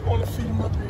don't want to see my